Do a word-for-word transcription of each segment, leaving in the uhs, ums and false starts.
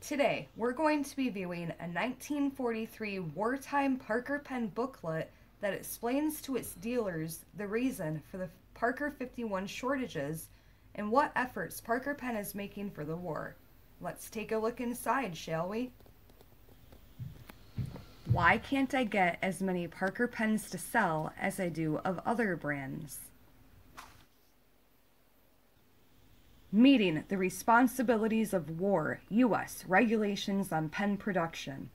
Today, we're going to be viewing a nineteen forty-three wartime Parker pen booklet that explains to its dealers the reason for the Parker fifty-one shortages and what efforts Parker Pen is making for the war. Let's take a look inside, shall we? Why can't I get as many Parker pens to sell as I do of other brands? Meeting the Responsibilities of War, U S Regulations on Pen Production.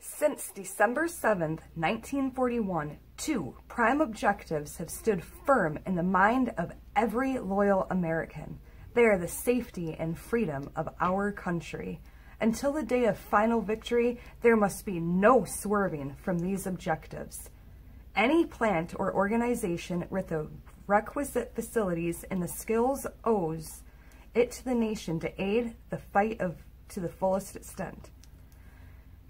Since December seventh, nineteen forty-one, two prime objectives have stood firm in the mind of every loyal American. They are the safety and freedom of our country. Until the day of final victory, there must be no swerving from these objectives. Any plant or organization with the requisite facilities and the skills owes it to the nation to aid the fight of to the fullest extent.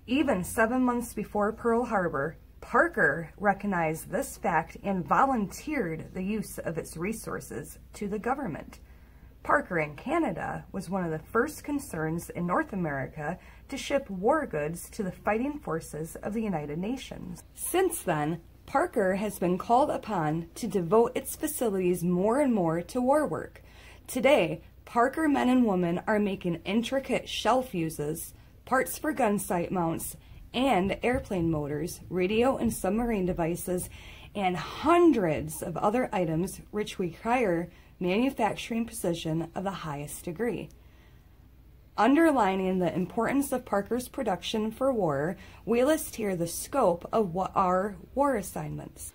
Even seven months before Pearl Harbor, Parker recognized this fact and volunteered the use of its resources to the government. Parker in Canada was one of the first concerns in North America to ship war goods to the fighting forces of the United Nations. Since then, Parker has been called upon to devote its facilities more and more to war work. Today, Parker men and women are making intricate shell fuses, parts for gun sight mounts, and airplane motors, radio and submarine devices, and hundreds of other items which require manufacturing precision of the highest degree. Underlining the importance of Parker's production for war, we list here the scope of what are war assignments.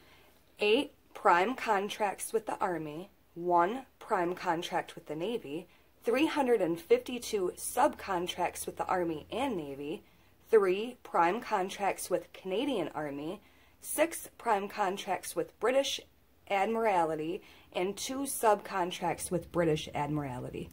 Eight prime contracts with the Army, one prime contract with the Navy, three hundred fifty-two subcontracts with the Army and Navy, three prime contracts with Canadian Army, six prime contracts with British Admiralty, and two subcontracts with British Admiralty.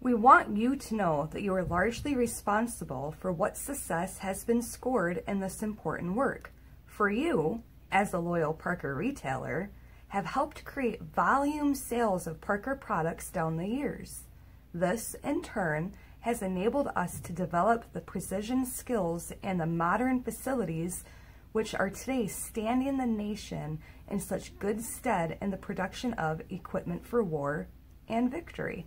We want you to know that you are largely responsible for what success has been scored in this important work. For you, as a loyal Parker retailer, have helped create volume sales of Parker products down the years. This, in turn, has enabled us to develop the precision skills and the modern facilities which are today standing the nation in such good stead in the production of equipment for war and victory.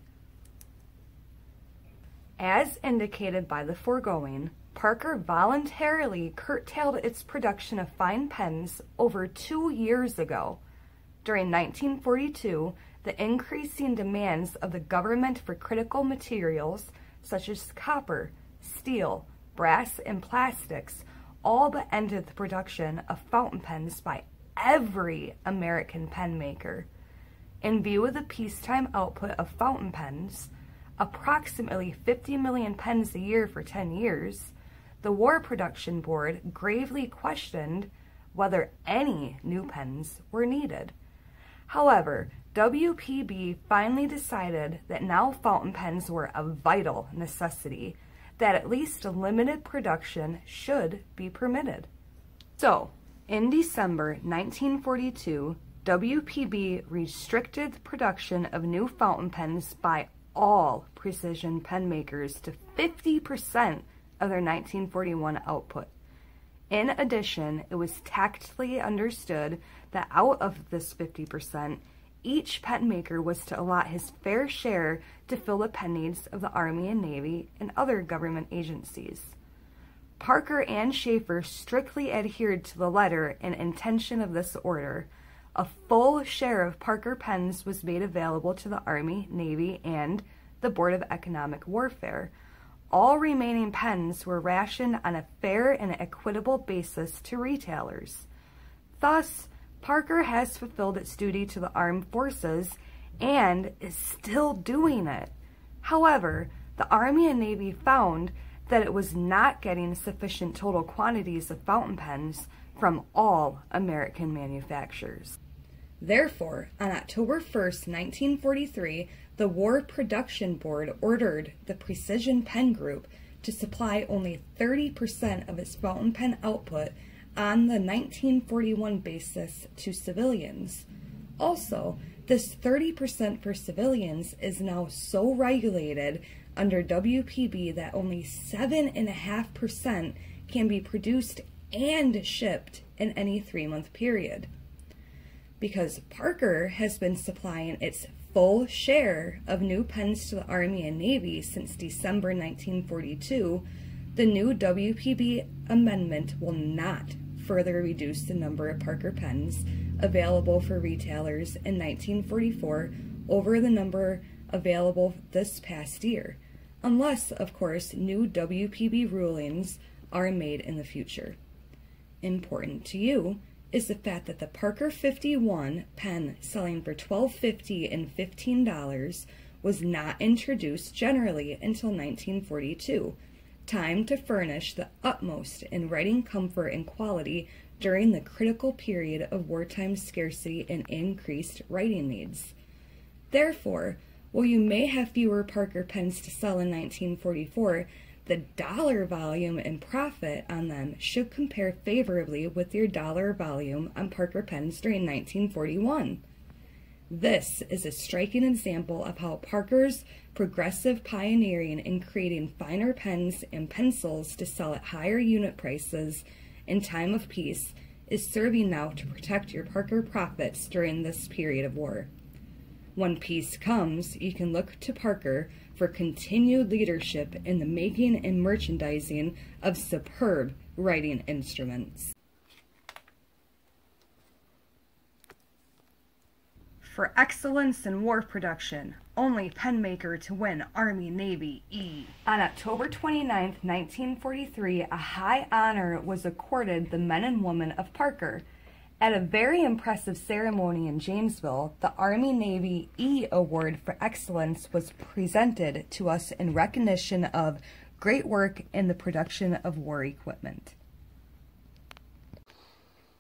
As indicated by the foregoing, Parker voluntarily curtailed its production of fine pens over two years ago. During nineteen forty-two, the increasing demands of the government for critical materials such as copper, steel, brass, and plastics all but ended the production of fountain pens by every American pen maker. In view of the peacetime output of fountain pens, approximately fifty million pens a year for ten years, the War Production Board gravely questioned whether any new pens were needed. However, W P B finally decided that now fountain pens were a vital necessity, that at least a limited production should be permitted. So, in December nineteen forty-two, W P B restricted the production of new fountain pens by all precision pen makers to fifty percent of their nineteen forty-one output. In addition, it was tacitly understood that out of this fifty percent, each pen maker was to allot his fair share to fill the pen needs of the Army and Navy and other government agencies. Parker and Schaeffer strictly adhered to the letter and intention of this order. A full share of Parker pens was made available to the Army, Navy, and the Board of Economic Warfare. All remaining pens were rationed on a fair and equitable basis to retailers. Thus, Parker has fulfilled its duty to the armed forces and is still doing it. However, the Army and Navy found that it was not getting sufficient total quantities of fountain pens from all American manufacturers. Therefore, on October first, nineteen forty-three, the War Production Board ordered the Precision Pen Group to supply only thirty percent of its fountain pen output on the nineteen forty-one basis to civilians. Also, This thirty percent for civilians is now so regulated under W P B that only seven point five percent can be produced and shipped in any three-month period. Because Parker has been supplying its full share of new pens to the Army and Navy since December nineteen forty-two, the new W P B amendment will not further reduce the number of Parker pens available for retailers in nineteen forty-four over the number available this past year, unless, of course, new W P B rulings are made in the future. Important to you is the fact that the Parker fifty-one pen selling for twelve fifty and fifteen dollars was not introduced generally until nineteen forty-two, time to furnish the utmost in writing comfort and quality during the critical period of wartime scarcity and increased writing needs. Therefore, while you may have fewer Parker pens to sell in nineteen forty-four, the dollar volume and profit on them should compare favorably with your dollar volume on Parker pens during nineteen forty-one. This is a striking example of how Parker's progressive pioneering in creating finer pens and pencils to sell at higher unit prices in time of peace is serving now to protect your Parker profits during this period of war. When peace comes, you can look to Parker for continued leadership in the making and merchandising of superb writing instruments. For excellence in war production, only pen maker to win Army Navy E. On October twenty-ninth, nineteen forty-three, a high honor was accorded the men and women of Parker. At a very impressive ceremony in Janesville, the Army Navy E Award for Excellence was presented to us in recognition of great work in the production of war equipment.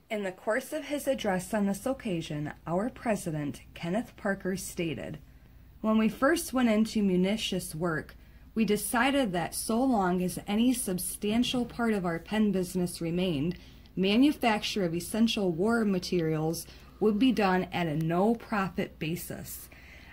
In the course of his address on this occasion, our president, Kenneth Parker, stated, "When we first went into munitions work, we decided that so long as any substantial part of our pen business remained, manufacture of essential war materials would be done at a no-profit basis.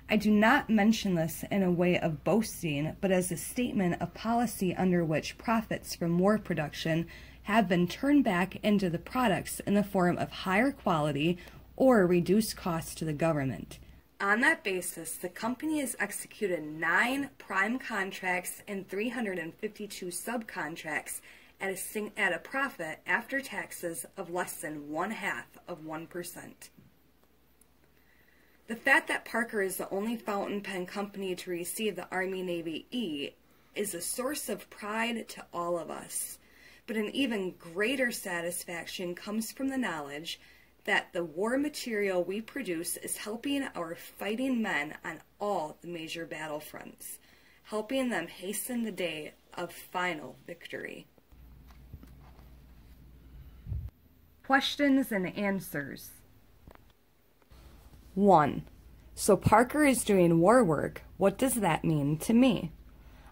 I do not mention this in a way of boasting, but as a statement of policy under which profits from war production have been turned back into the products in the form of higher quality or reduced costs to the government." On that basis, the company has executed nine prime contracts and three hundred fifty-two subcontracts At a, sing at a profit after taxes of less than one half of one percent. The fact that Parker is the only fountain pen company to receive the Army Navy E is a source of pride to all of us, but an even greater satisfaction comes from the knowledge that the war material we produce is helping our fighting men on all the major battlefronts, helping them hasten the day of final victory. Questions and answers. One. So Parker is doing war work. What does that mean to me?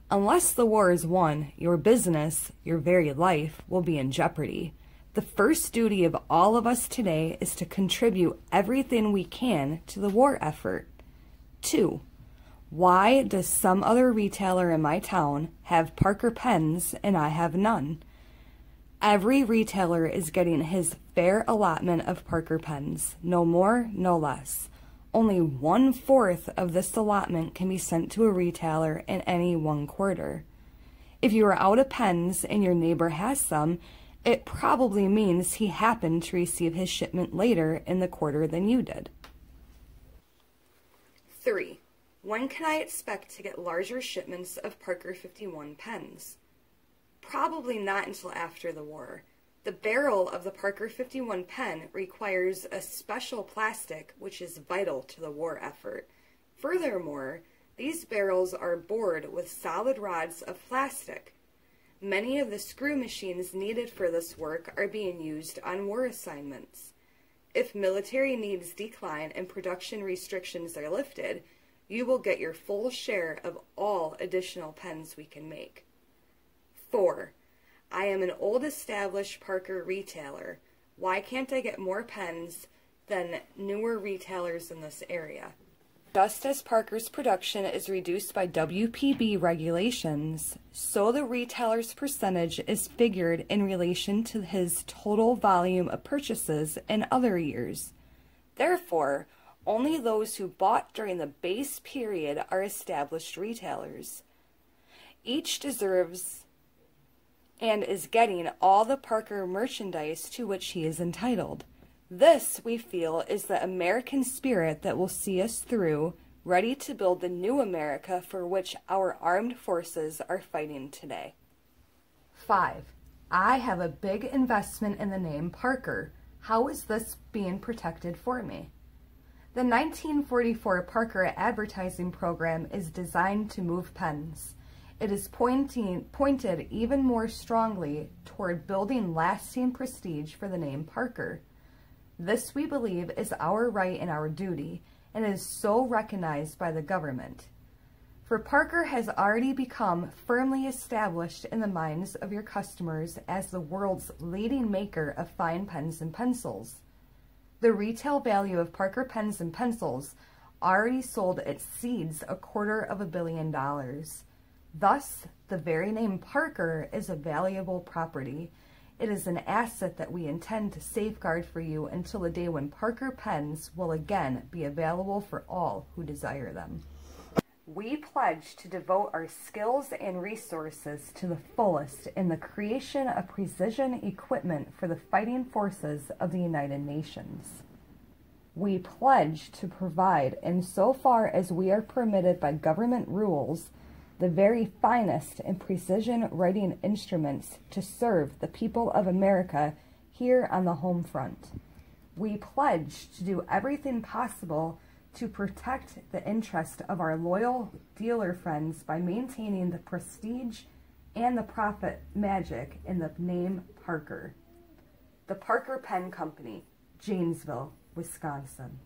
Unless the war is won, your business, your very life, will be in jeopardy. The first duty of all of us today is to contribute everything we can to the war effort. Two. Why does some other retailer in my town have Parker pens and I have none? Every retailer is getting his fair allotment of Parker pens, no more, no less. Only one-fourth of this allotment can be sent to a retailer in any one quarter. If you are out of pens and your neighbor has some, it probably means he happened to receive his shipment later in the quarter than you did. Three. When can I expect to get larger shipments of Parker fifty-one pens? Probably not until after the war. The barrel of the Parker fifty-one pen requires a special plastic which is vital to the war effort. Furthermore, these barrels are bored with solid rods of plastic. Many of the screw machines needed for this work are being used on war assignments. If military needs decline and production restrictions are lifted, you will get your full share of all additional pens we can make. Four. I am an old established Parker retailer. Why can't I get more pens than newer retailers in this area. Just as Parker's production is reduced by W P B regulations, so the retailer's percentage is figured in relation to his total volume of purchases in other years. Therefore, only those who bought during the base period are established retailers. Each deserves and is getting all the Parker merchandise to which he is entitled. This, we feel, is the American spirit that will see us through, ready to build the new America for which our armed forces are fighting today. Five. I have a big investment in the name Parker. How is this being protected for me? The nineteen forty-four Parker advertising program is designed to move pens. It is pointing, pointed even more strongly toward building lasting prestige for the name Parker. This, we believe, is our right and our duty, and is so recognized by the government. For Parker has already become firmly established in the minds of your customers as the world's leading maker of fine pens and pencils. The retail value of Parker pens and pencils already sold exceeds a quarter of a billion dollars. Thus, the very name Parker is a valuable property. It is an asset that we intend to safeguard for you until the day when Parker pens will again be available for all who desire them. We pledge to devote our skills and resources to the fullest in the creation of precision equipment for the fighting forces of the United Nations. We pledge to provide, in so far as we are permitted by government rules, the very finest and precision writing instruments to serve the people of America here on the home front. We pledge to do everything possible to protect the interest of our loyal dealer friends by maintaining the prestige and the profit magic in the name Parker. The Parker Pen Company, Janesville, Wisconsin.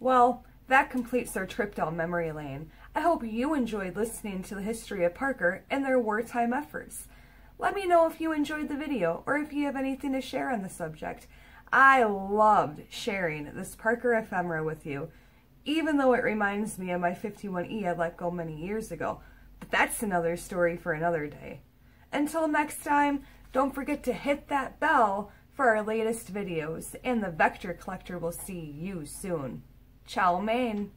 Well, that completes our trip down memory lane. I hope you enjoyed listening to the history of Parker and their wartime efforts. Let me know if you enjoyed the video or if you have anything to share on the subject. I loved sharing this Parker ephemera with you, even though it reminds me of my fifty-one E I let go many years ago. But that's another story for another day. Until next time, don't forget to hit that bell for our latest videos, and the Vector Collector will see you soon. Ciao, man.